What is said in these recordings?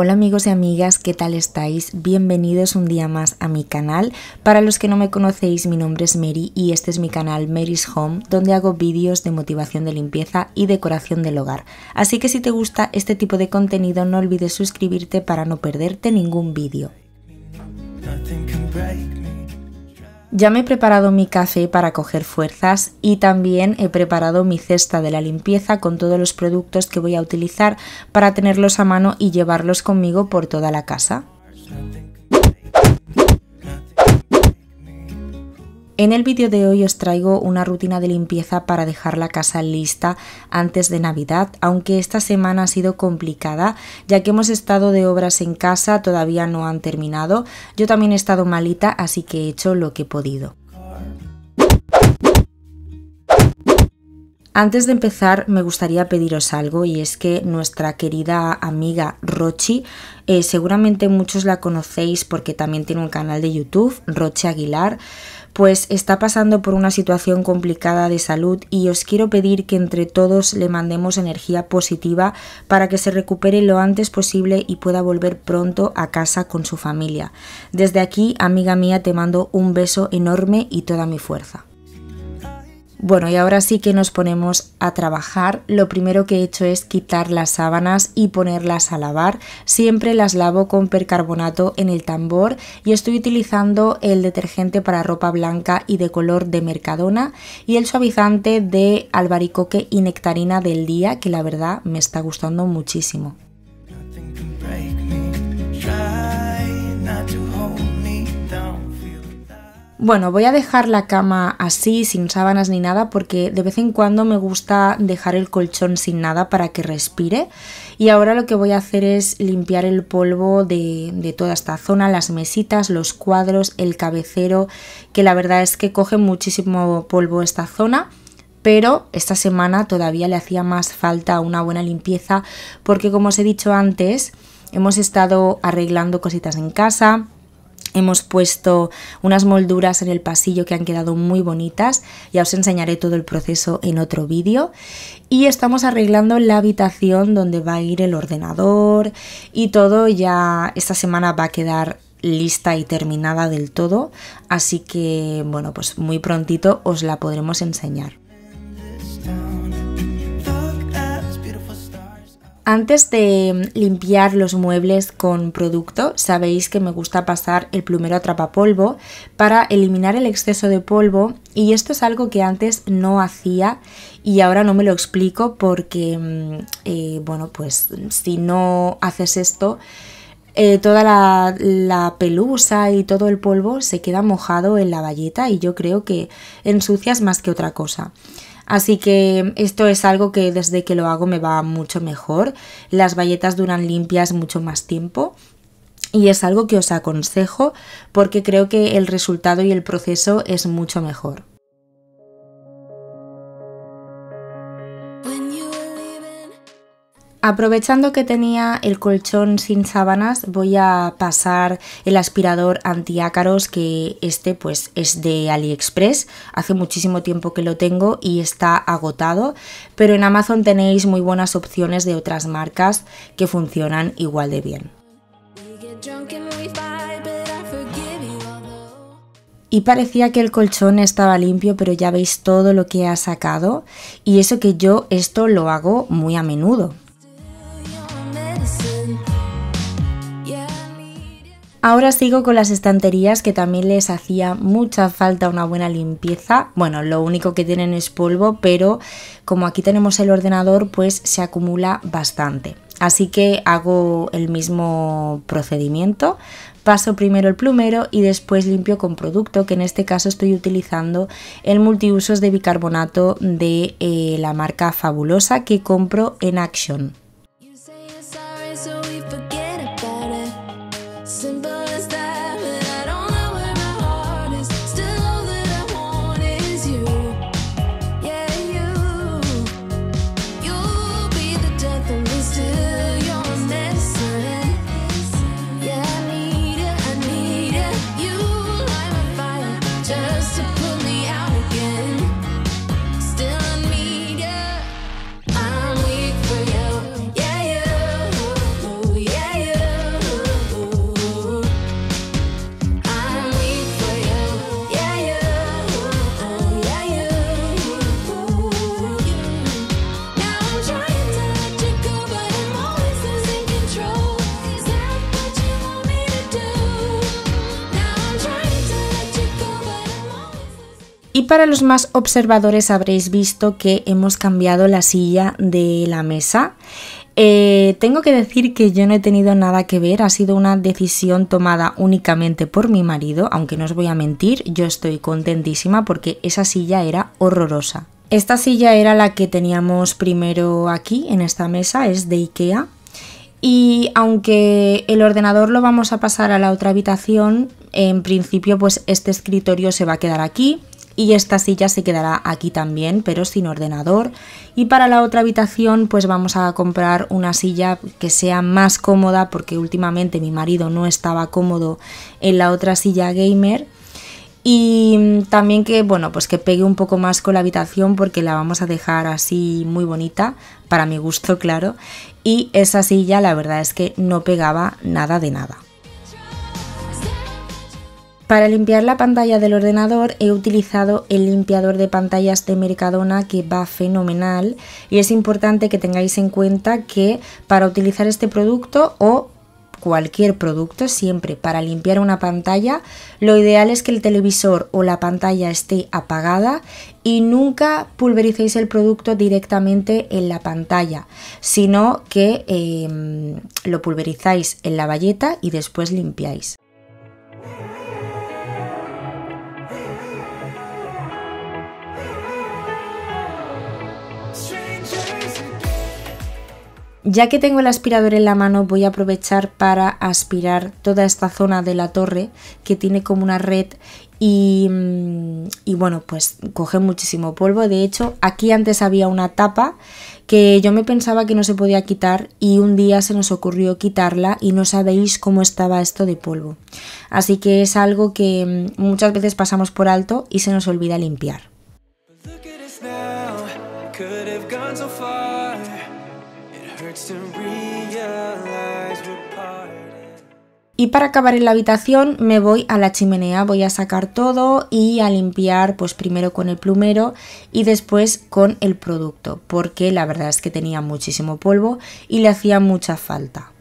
Hola amigos y amigas, ¿qué tal estáis? Bienvenidos un día más a mi canal. Para los que no me conocéis, mi nombre es Mary y este es mi canal Mery's Home, donde hago vídeos de motivación de limpieza y decoración del hogar. Así que si te gusta este tipo de contenido, no olvides suscribirte para no perderte ningún vídeo. Ya me he preparado mi café para coger fuerzas y también he preparado mi cesta de la limpieza con todos los productos que voy a utilizar para tenerlos a mano y llevarlos conmigo por toda la casa. En el vídeo de hoy os traigo una rutina de limpieza para dejar la casa lista antes de Navidad, aunque esta semana ha sido complicada ya que hemos estado de obras en casa, todavía no han terminado. Yo también he estado malita, así que he hecho lo que he podido. Antes de empezar me gustaría pediros algo, y es que nuestra querida amiga Rochi, seguramente muchos la conocéis porque también tiene un canal de YouTube, Rochi Aguilar, pues está pasando por una situación complicada de salud y os quiero pedir que entre todos le mandemos energía positiva para que se recupere lo antes posible y pueda volver pronto a casa con su familia. Desde aquí, amiga mía, te mando un beso enorme y toda mi fuerza. Bueno, y ahora sí que nos ponemos a trabajar. Lo primero que he hecho es quitar las sábanas y ponerlas a lavar. Siempre las lavo con percarbonato en el tambor y estoy utilizando el detergente para ropa blanca y de color de Mercadona y el suavizante de albaricoque y nectarina del día, que la verdad me está gustando muchísimo. Bueno, voy a dejar la cama así, sin sábanas ni nada, porque de vez en cuando me gusta dejar el colchón sin nada para que respire. Y ahora lo que voy a hacer es limpiar el polvo de toda esta zona, las mesitas, los cuadros, el cabecero, que la verdad es que coge muchísimo polvo esta zona. Pero esta semana todavía le hacía más falta una buena limpieza porque, como os he dicho antes, hemos estado arreglando cositas en casa. Hemos puesto unas molduras en el pasillo que han quedado muy bonitas, ya os enseñaré todo el proceso en otro vídeo. Y estamos arreglando la habitación donde va a ir el ordenador y todo, ya esta semana va a quedar lista y terminada del todo, así que bueno, pues muy prontito os la podremos enseñar. Antes de limpiar los muebles con producto, sabéis que me gusta pasar el plumero atrapapolvo para eliminar el exceso de polvo, y esto es algo que antes no hacía y ahora no me lo explico porque, bueno, pues si no haces esto, toda la pelusa y todo el polvo se queda mojado en la bayeta y yo creo que ensucias más que otra cosa. Así que esto es algo que desde que lo hago me va mucho mejor. Las bayetas duran limpias mucho más tiempo y es algo que os aconsejo porque creo que el resultado y el proceso es mucho mejor. Aprovechando que tenía el colchón sin sábanas, voy a pasar el aspirador antiácaros, que este pues es de AliExpress, hace muchísimo tiempo que lo tengo y está agotado, pero en Amazon tenéis muy buenas opciones de otras marcas que funcionan igual de bien. Y parecía que el colchón estaba limpio, pero ya veis todo lo que ha sacado, y eso que yo esto lo hago muy a menudo. Ahora sigo con las estanterías, que también les hacía mucha falta una buena limpieza. Bueno, lo único que tienen es polvo, pero como aquí tenemos el ordenador, pues se acumula bastante. Así que hago el mismo procedimiento. Paso primero el plumero y después limpio con producto, que en este caso estoy utilizando el multiusos de bicarbonato de la marca Fabulosa, que compro en Action. Y para los más observadores habréis visto que hemos cambiado la silla de la mesa. Tengo que decir que yo no he tenido nada que ver, ha sido una decisión tomada únicamente por mi marido, aunque no os voy a mentir, yo estoy contentísima porque esa silla era horrorosa. Esta silla era la que teníamos primero aquí en esta mesa, es de Ikea, y aunque el ordenador lo vamos a pasar a la otra habitación, en principio pues este escritorio se va a quedar aquí. Y esta silla se quedará aquí también, pero sin ordenador. Y para la otra habitación pues vamos a comprar una silla que sea más cómoda, porque últimamente mi marido no estaba cómodo en la otra silla gamer. Y también que, bueno, pues que pegue un poco más con la habitación, porque la vamos a dejar así muy bonita, para mi gusto, claro. Y esa silla la verdad es que no pegaba nada de nada. Para limpiar la pantalla del ordenador he utilizado el limpiador de pantallas de Mercadona, que va fenomenal, y es importante que tengáis en cuenta que para utilizar este producto o cualquier producto, siempre para limpiar una pantalla, lo ideal es que el televisor o la pantalla esté apagada y nunca pulvericéis el producto directamente en la pantalla, sino que lo pulverizáis en la bayeta y después limpiáis. Ya que tengo el aspirador en la mano, voy a aprovechar para aspirar toda esta zona de la torre, que tiene como una red y bueno, pues coge muchísimo polvo. De hecho, aquí antes había una tapa que yo me pensaba que no se podía quitar y un día se nos ocurrió quitarla y no sabéis cómo estaba esto de polvo. Así que es algo que muchas veces pasamos por alto y se nos olvida limpiar. Y para acabar en la habitación me voy a la chimenea, voy a sacar todo y a limpiar, pues primero con el plumero y después con el producto, porque la verdad es que tenía muchísimo polvo y le hacía mucha falta.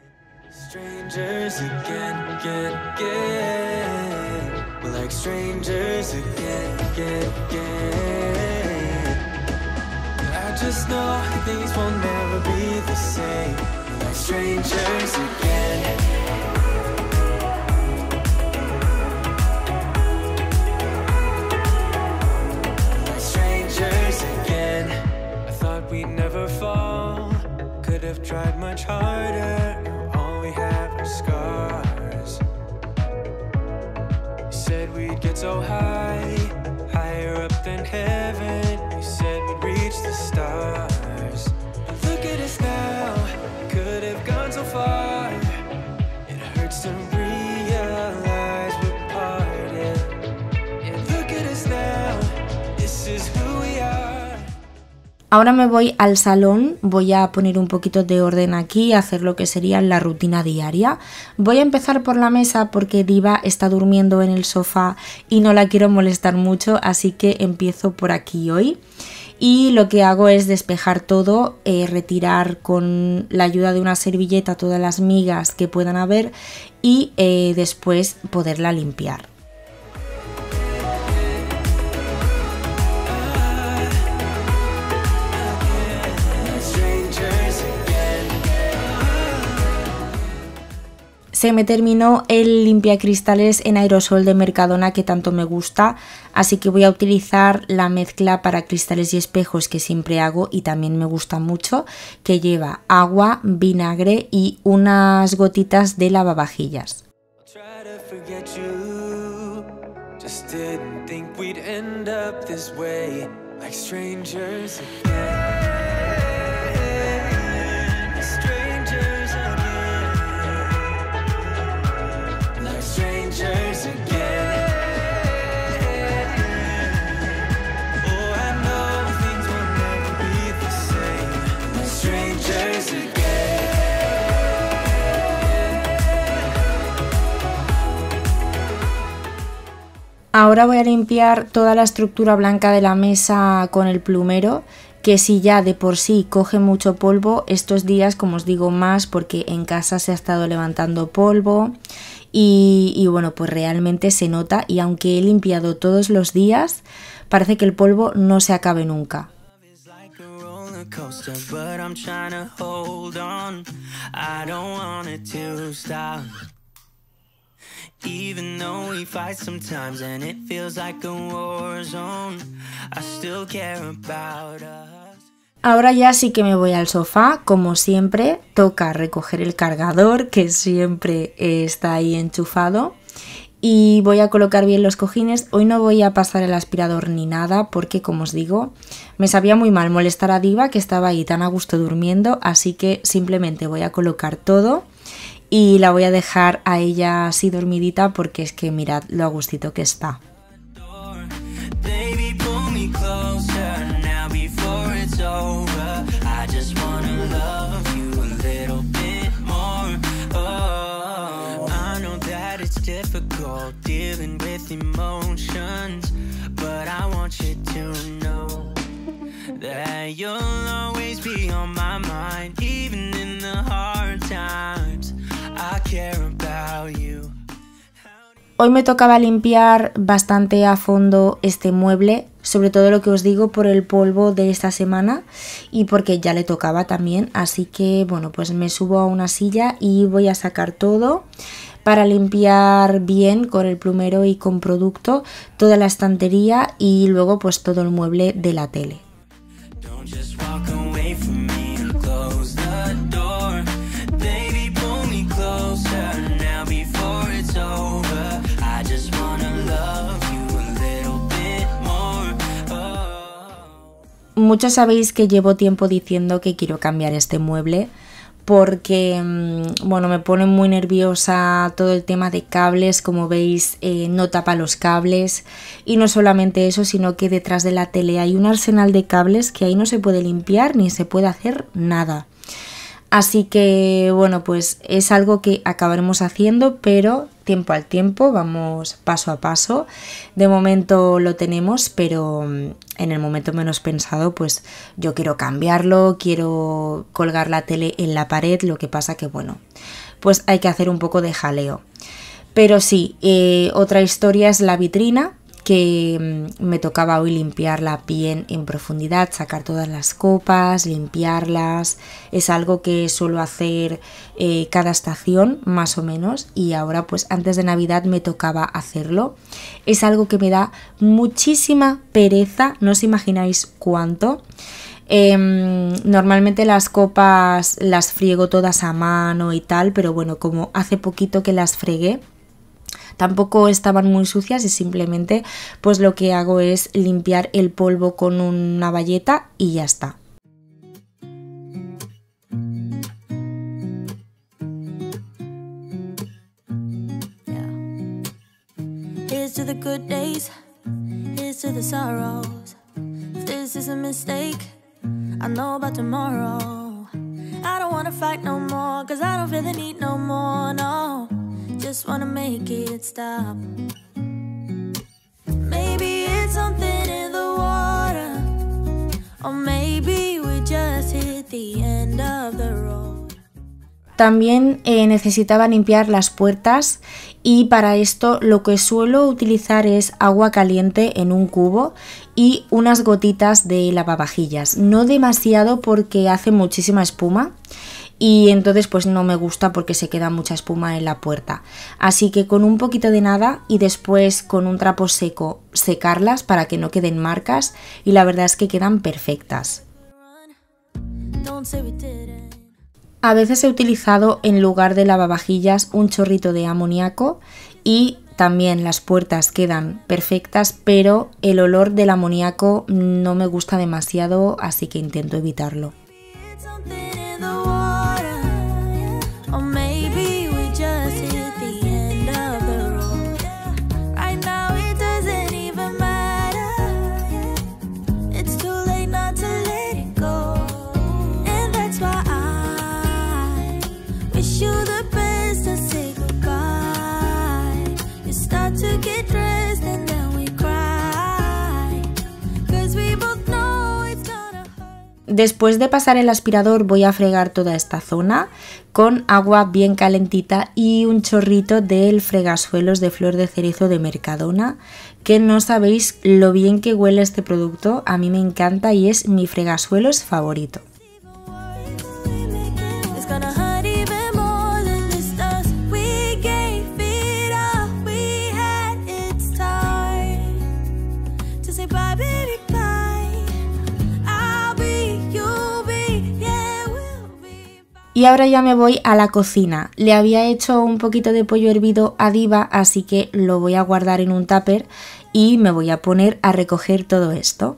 Ahora me voy al salón, voy a poner un poquito de orden aquí, hacer lo que sería la rutina diaria. Voy a empezar por la mesa porque Diva está durmiendo en el sofá y no la quiero molestar mucho, así que empiezo por aquí hoy. Y lo que hago es despejar todo, retirar con la ayuda de una servilleta todas las migas que puedan haber y después poderla limpiar. Se me terminó el limpiacristales en aerosol de Mercadona que tanto me gusta, así que voy a utilizar la mezcla para cristales y espejos que siempre hago y también me gusta mucho, que lleva agua, vinagre y unas gotitas de lavavajillas. Ahora voy a limpiar toda la estructura blanca de la mesa con el plumero, que si ya de por sí coge mucho polvo, estos días, como os digo, más, porque en casa se ha estado levantando polvo y bueno, pues realmente se nota, y aunque he limpiado todos los días, parece que el polvo no se acabe nunca. Even though we fight sometimes and it feels like a war zone, I still care about us. Ahora ya sí que me voy al sofá, como siempre, toca recoger el cargador que siempre está ahí enchufado. Y voy a colocar bien los cojines. Hoy no voy a pasar el aspirador ni nada porque, como os digo, me sabía muy mal molestar a Diva, que estaba ahí tan a gusto durmiendo, así que simplemente voy a colocar todo y la voy a dejar a ella así dormidita porque es que mirad lo a gustito que está. Hoy me tocaba limpiar bastante a fondo este mueble, sobre todo, lo que os digo, por el polvo de esta semana y porque ya le tocaba también, así que bueno, pues me subo a una silla y voy a sacar todo para limpiar bien con el plumero y con producto toda la estantería y luego pues todo el mueble de la tele. Muchos sabéis que llevo tiempo diciendo que quiero cambiar este mueble porque, bueno, me pone muy nerviosa todo el tema de cables. Como veis, no tapa los cables, y no solamente eso, sino que detrás de la tele hay un arsenal de cables que ahí no se puede limpiar ni se puede hacer nada. Así que, bueno, pues es algo que acabaremos haciendo, pero tiempo al tiempo, vamos paso a paso. De momento lo tenemos, pero en el momento menos pensado, pues yo quiero cambiarlo, quiero colgar la tele en la pared, lo que pasa que, bueno, pues hay que hacer un poco de jaleo. Pero sí, otra historia es la vitrina, que me tocaba hoy limpiarla bien en profundidad, sacar todas las copas, limpiarlas. Es algo que suelo hacer cada estación más o menos, y ahora pues antes de Navidad me tocaba hacerlo. Es algo que me da muchísima pereza, no os imagináis cuánto. Normalmente las copas las friego todas a mano y tal, pero bueno, como hace poquito que las fregué, tampoco estaban muy sucias, y simplemente pues lo que hago es limpiar el polvo con una bayeta y ya está. Just wanna make it stop. Maybe it's something in the water, or maybe we just hit the end of the road. También necesitaba limpiar las puertas, y para esto lo que suelo utilizar es agua caliente en un cubo y unas gotitas de lavavajillas. No demasiado porque hace muchísima espuma, y entonces pues no me gusta porque se queda mucha espuma en la puerta. Así que con un poquito de nada y después con un trapo seco secarlas para que no queden marcas, y la verdad es que quedan perfectas. A veces he utilizado en lugar de lavavajillas un chorrito de amoníaco, y también las puertas quedan perfectas, pero el olor del amoníaco no me gusta demasiado, así que intento evitarlo. Después de pasar el aspirador voy a fregar toda esta zona con agua bien calentita y un chorrito del fregasuelos de flor de cerezo de Mercadona, que no sabéis lo bien que huele este producto, a mí me encanta y es mi fregasuelos favorito. Y ahora ya me voy a la cocina. Le había hecho un poquito de pollo hervido a Diva, así que lo voy a guardar en un tupper y me voy a poner a recoger todo esto.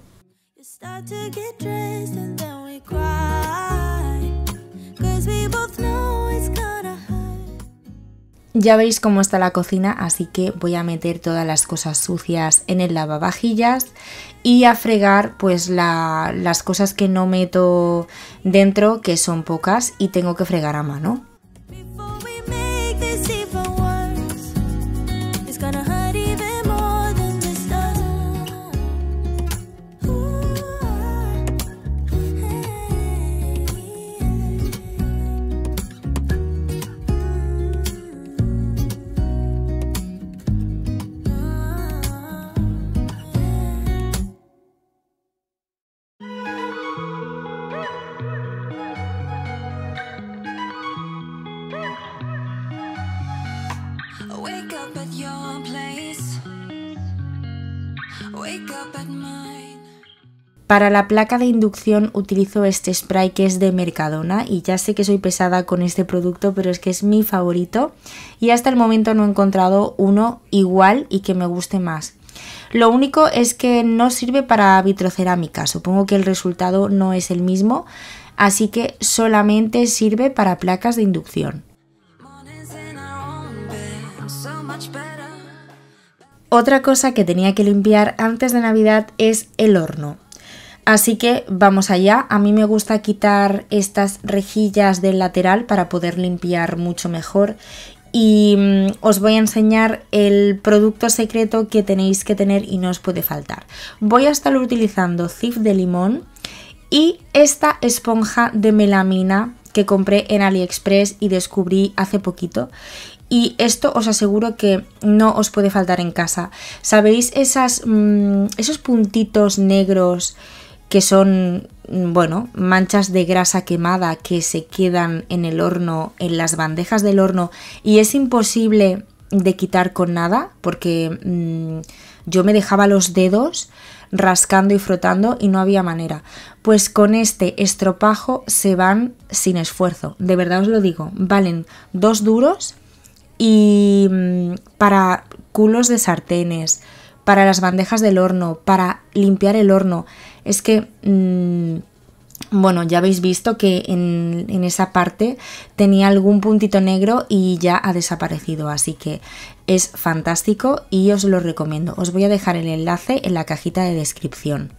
Ya veis cómo está la cocina, así que voy a meter todas las cosas sucias en el lavavajillas y a fregar pues las cosas que no meto dentro, que son pocas y tengo que fregar a mano. Para la placa de inducción utilizo este spray que es de Mercadona y ya sé que soy pesada con este producto, pero es que es mi favorito y hasta el momento no he encontrado uno igual y que me guste más. Lo único es que no sirve para vitrocerámica, supongo que el resultado no es el mismo, así que solamente sirve para placas de inducción. Otra cosa que tenía que limpiar antes de Navidad es el horno. Así que vamos allá, a mí me gusta quitar estas rejillas del lateral para poder limpiar mucho mejor y os voy a enseñar el producto secreto que tenéis que tener y no os puede faltar. Voy a estar utilizando Cif de limón y esta esponja de melamina que compré en AliExpress y descubrí hace poquito. Y esto os aseguro que no os puede faltar en casa. ¿Sabéis esos puntitos negros que son, bueno, manchas de grasa quemada que se quedan en el horno, en las bandejas del horno, y es imposible de quitar con nada? Porque yo me dejaba los dedos rascando y frotando y no había manera. Pues con este estropajo se van sin esfuerzo, de verdad os lo digo, valen 2 duros y para culos de sartenes, para las bandejas del horno, para limpiar el horno. Es que, bueno, ya habéis visto que en esa parte tenía algún puntito negro y ya ha desaparecido, así que es fantástico y os lo recomiendo. Os voy a dejar el enlace en la cajita de descripción.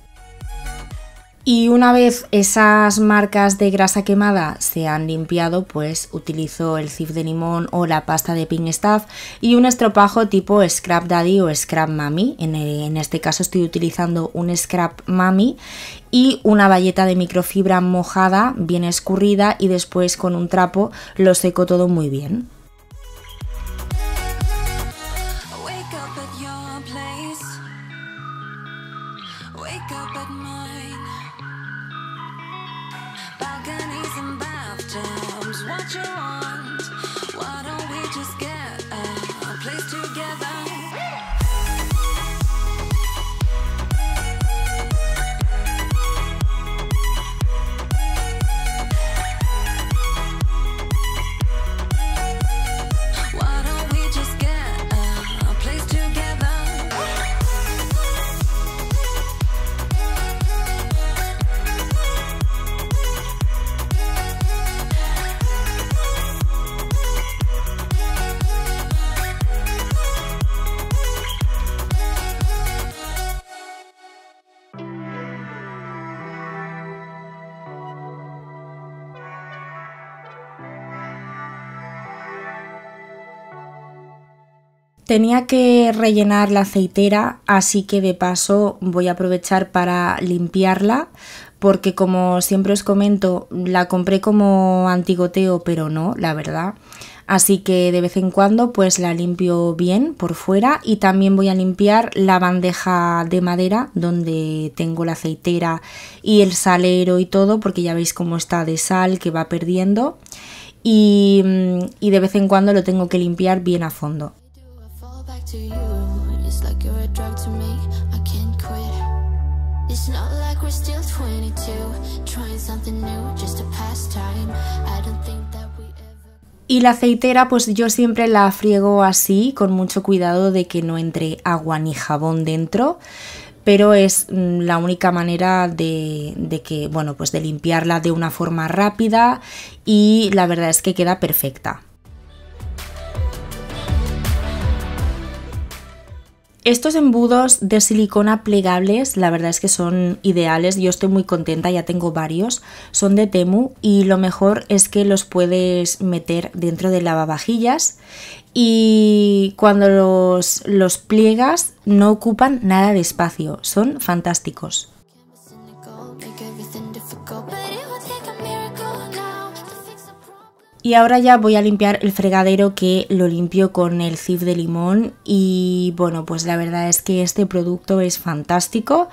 Y una vez esas marcas de grasa quemada se han limpiado, pues utilizo el Cif de limón o la pasta de Pink Stuff y un estropajo tipo Scrap Daddy o Scrap Mami. En este caso estoy utilizando un Scrap Mami y una bayeta de microfibra mojada, bien escurrida, y después con un trapo lo seco todo muy bien. Tenía que rellenar la aceitera, así que de paso voy a aprovechar para limpiarla porque como siempre os comento, la compré como antigoteo, pero no, la verdad. Así que de vez en cuando pues la limpio bien por fuera, y también voy a limpiar la bandeja de madera donde tengo la aceitera y el salero y todo, porque ya veis cómo está de sal, que va perdiendo, y de vez en cuando lo tengo que limpiar bien a fondo. Y la aceitera pues yo siempre la friego así, con mucho cuidado de que no entre agua ni jabón dentro, pero es la única manera de que, bueno, pues de limpiarla de una forma rápida, y la verdad es que queda perfecta. Estos embudos de silicona plegables, la verdad es que son ideales, yo estoy muy contenta, ya tengo varios, son de Temu, y lo mejor es que los puedes meter dentro de lavavajillas, y cuando los pliegas no ocupan nada de espacio, son fantásticos. Y ahora ya voy a limpiar el fregadero, que lo limpio con el Cif de limón, y bueno, pues la verdad es que este producto es fantástico,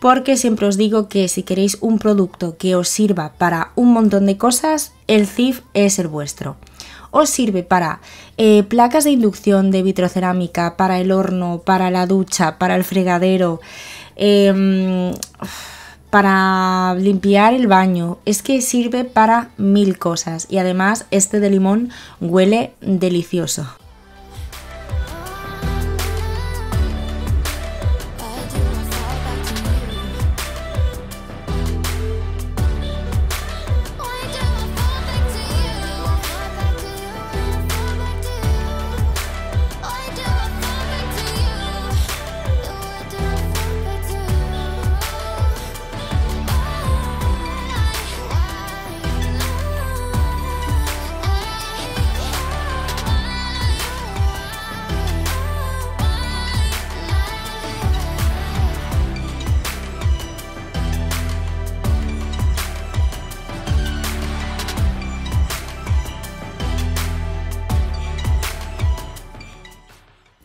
porque siempre os digo que si queréis un producto que os sirva para un montón de cosas, el Cif es el vuestro. Os sirve para placas de inducción de vitrocerámica, para el horno, para la ducha, para el fregadero, para limpiar el baño, es que sirve para mil cosas, y además este de limón huele delicioso.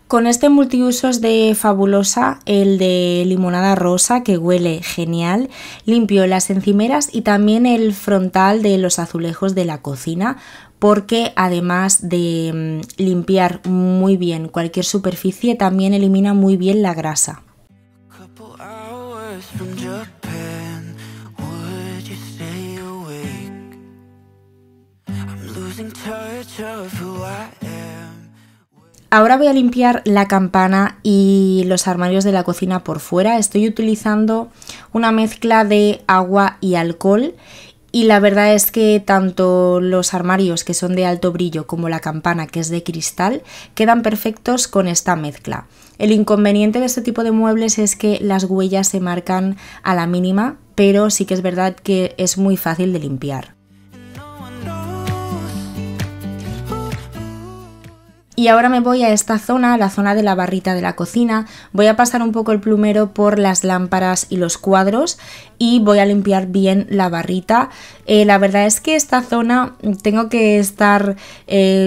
Con este multiusos de Fabulosa, el de limonada rosa, que huele genial, limpio las encimeras y también el frontal de los azulejos de la cocina, porque además de limpiar muy bien cualquier superficie, también elimina muy bien la grasa. Ahora voy a limpiar la campana y los armarios de la cocina por fuera. Estoy utilizando una mezcla de agua y alcohol, y la verdad es que tanto los armarios, que son de alto brillo, como la campana, que es de cristal, quedan perfectos con esta mezcla. El inconveniente de este tipo de muebles es que las huellas se marcan a la mínima, pero sí que es verdad que es muy fácil de limpiar. Y ahora me voy a esta zona, la zona de la barrita de la cocina, voy a pasar un poco el plumero por las lámparas y los cuadros, y voy a limpiar bien la barrita. La verdad es que esta zona tengo que estar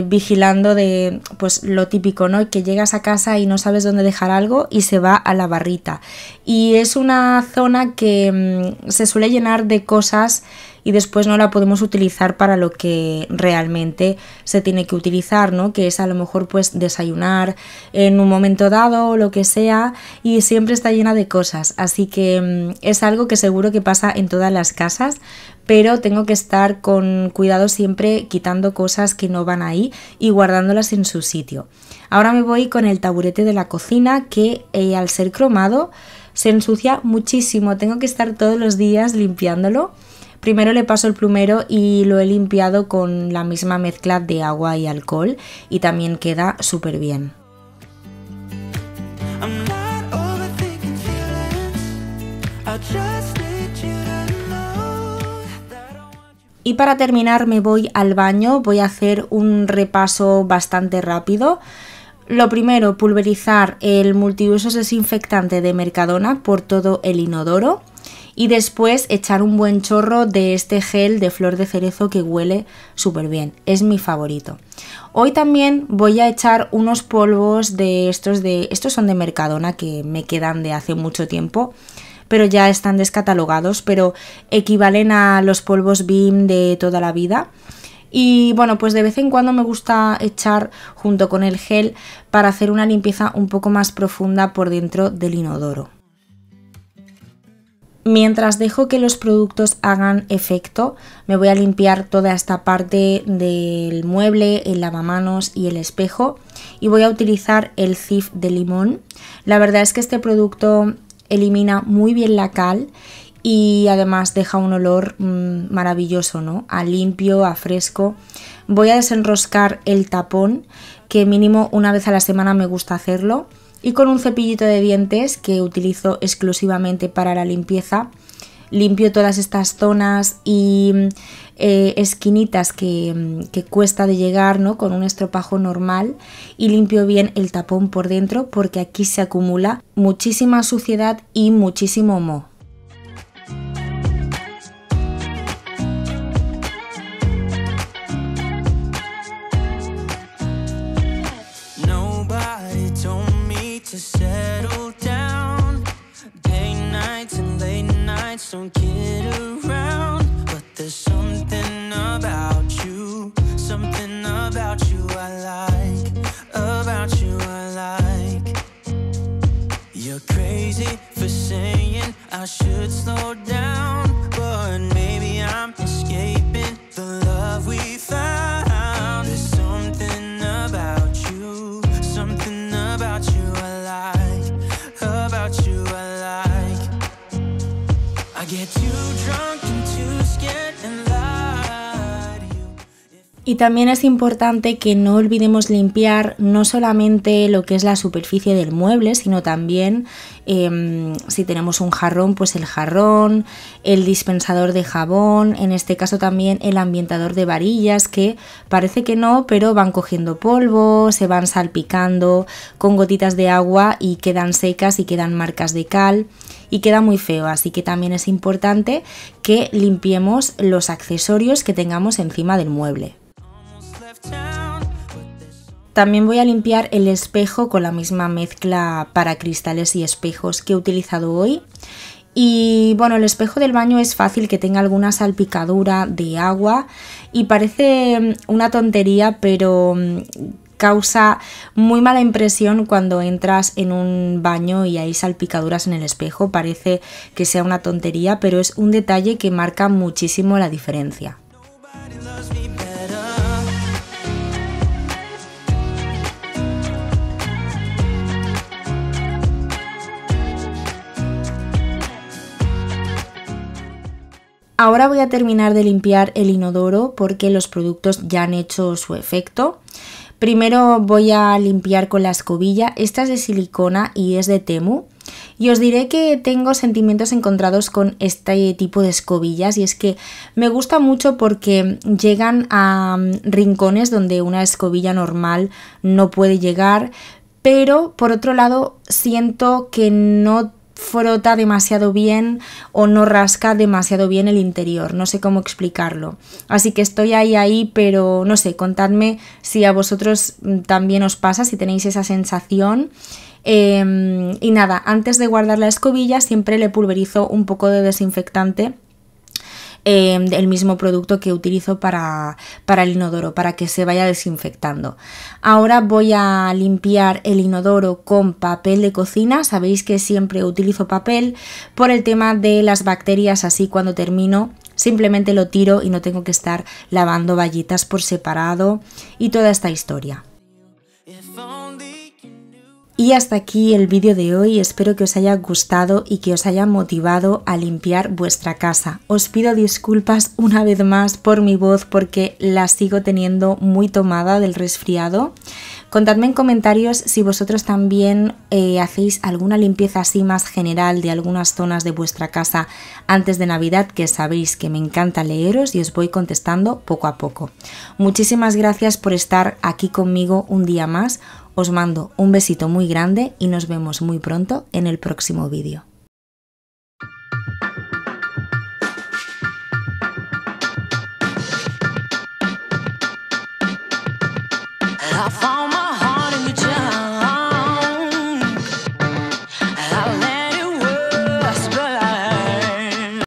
vigilando de pues lo típico, ¿no? Que llegas a casa y no sabes dónde dejar algo y se va a la barrita. Y es una zona que se suele llenar de cosas y después no la podemos utilizar para lo que realmente se tiene que utilizar, ¿no? Que es a lo mejor pues desayunar en un momento dado o lo que sea, y siempre está llena de cosas, así que es algo que seguro que pasa en todas las casas, pero tengo que estar con cuidado siempre quitando cosas que no van ahí y guardándolas en su sitio. Ahora me voy con el taburete de la cocina, que al ser cromado se ensucia muchísimo, tengo que estar todos los días limpiándolo. Primero le paso el plumero y lo he limpiado con la misma mezcla de agua y alcohol, y también queda súper bien. Y para terminar me voy al baño, voy a hacer un repaso bastante rápido. Lo primero, pulverizar el multiusos desinfectante de Mercadona por todo el inodoro. y después echar un buen chorro de este gel de flor de cerezo que huele súper bien, es mi favorito. Hoy también voy a echar unos polvos de estos, estos son de Mercadona, que me quedan de hace mucho tiempo, pero ya están descatalogados, pero equivalen a los polvos BIM de toda la vida. Y bueno, pues de vez en cuando me gusta echar junto con el gel para hacer una limpieza un poco más profunda por dentro del inodoro. Mientras dejo que los productos hagan efecto, me voy a limpiar toda esta parte del mueble, el lavamanos y el espejo, y voy a utilizar el Cif de limón. La verdad es que este producto elimina muy bien la cal y además deja un olor maravilloso, ¿no? A limpio, a fresco. Voy a desenroscar el tapón, que mínimo una vez a la semana me gusta hacerlo. Y con un cepillito de dientes que utilizo exclusivamente para la limpieza, limpio todas estas zonas y esquinitas que cuesta de llegar, ¿no? Con un estropajo normal, y limpio bien el tapón por dentro porque aquí se acumula muchísima suciedad y muchísimo moho. Y también es importante que no olvidemos limpiar no solamente lo que es la superficie del mueble, sino también si tenemos un jarrón, pues el jarrón, el dispensador de jabón, en este caso también el ambientador de varillas, que parece que no, pero van cogiendo polvo, se van salpicando con gotitas de agua y quedan secas y quedan marcas de cal y queda muy feo, así que también es importante que limpiemos los accesorios que tengamos encima del mueble. También voy a limpiar el espejo con la misma mezcla para cristales y espejos que he utilizado hoy. Y bueno, el espejo del baño es fácil que tenga alguna salpicadura de agua y parece una tontería, pero causa muy mala impresión cuando entras en un baño y hay salpicaduras en el espejo. Parece que sea una tontería, pero es un detalle que marca muchísimo la diferencia. Ahora voy a terminar de limpiar el inodoro porque los productos ya han hecho su efecto. Primero voy a limpiar con la escobilla, esta es de silicona y es de Temu. Y os diré que tengo sentimientos encontrados con este tipo de escobillas, y es que me gusta mucho porque llegan a rincones donde una escobilla normal no puede llegar, pero por otro lado siento que no frota demasiado bien o no rasca demasiado bien el interior, no sé cómo explicarlo, así que estoy ahí, pero no sé, contadme si a vosotros también os pasa, si tenéis esa sensación. Y nada, antes de guardar la escobilla siempre le pulverizo un poco de desinfectante, el mismo producto que utilizo para el inodoro, para que se vaya desinfectando. Ahora voy a limpiar el inodoro con papel de cocina. Sabéis que siempre utilizo papel por el tema de las bacterias, así cuando termino simplemente lo tiro y no tengo que estar lavando vallitas por separado y toda esta historia. Y hasta aquí el vídeo de hoy, espero que os haya gustado y que os haya motivado a limpiar vuestra casa. Os pido disculpas una vez más por mi voz porque la sigo teniendo muy tomada del resfriado. Contadme en comentarios si vosotros también hacéis alguna limpieza así más general de algunas zonas de vuestra casa antes de Navidad, que sabéis que me encanta leeros y os voy contestando poco a poco. Muchísimas gracias por estar aquí conmigo un día más, os mando un besito muy grande y nos vemos muy pronto en el próximo vídeo.